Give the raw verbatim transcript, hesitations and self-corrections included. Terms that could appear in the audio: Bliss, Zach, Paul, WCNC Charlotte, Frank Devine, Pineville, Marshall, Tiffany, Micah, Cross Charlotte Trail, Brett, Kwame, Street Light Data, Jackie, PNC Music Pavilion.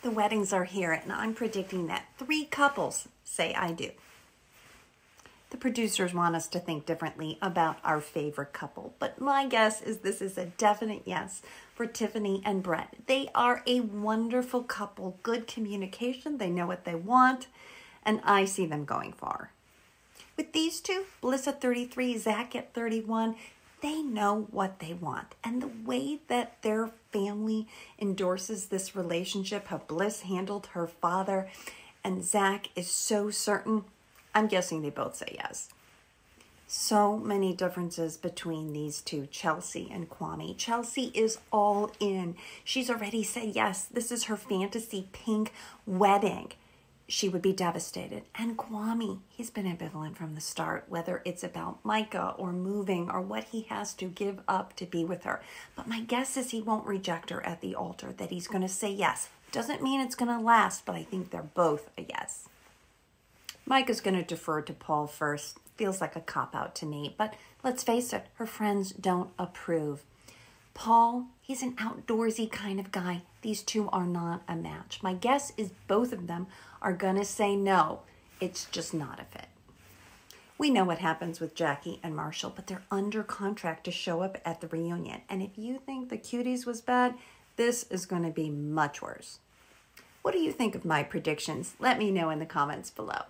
The weddings are here, and I'm predicting that three couples say I do. The producers want us to think differently about our favorite couple, but my guess is this is a definite yes for Tiffany and Brett. They are a wonderful couple, good communication, they know what they want, and I see them going far. With these two, Bliss at thirty-three, Zach at thirty-one, they know what they want. And the way that their family endorses this relationship, how Bliss handled her father, and Zach is so certain, I'm guessing they both say yes. So many differences between these two, Chelsea and Kwame. Chelsea is all in. She's already said yes. This is her fantasy pink wedding. She would be devastated. And Kwame, he's been ambivalent from the start, whether it's about Micah or moving or what he has to give up to be with her. But my guess is he won't reject her at the altar, that he's going to say yes. Doesn't mean it's going to last, but I think they're both a yes. Micah's going to defer to Paul first. Feels like a cop-out to me, but let's face it, her friends don't approve. Paul, he's an outdoorsy kind of guy. These two are not a match. My guess is both of them are going to say no. It's just not a fit. We know what happens with Jackie and Marshall, but they're under contract to show up at the reunion. And if you think the cuties was bad, this is going to be much worse. What do you think of my predictions? Let me know in the comments below.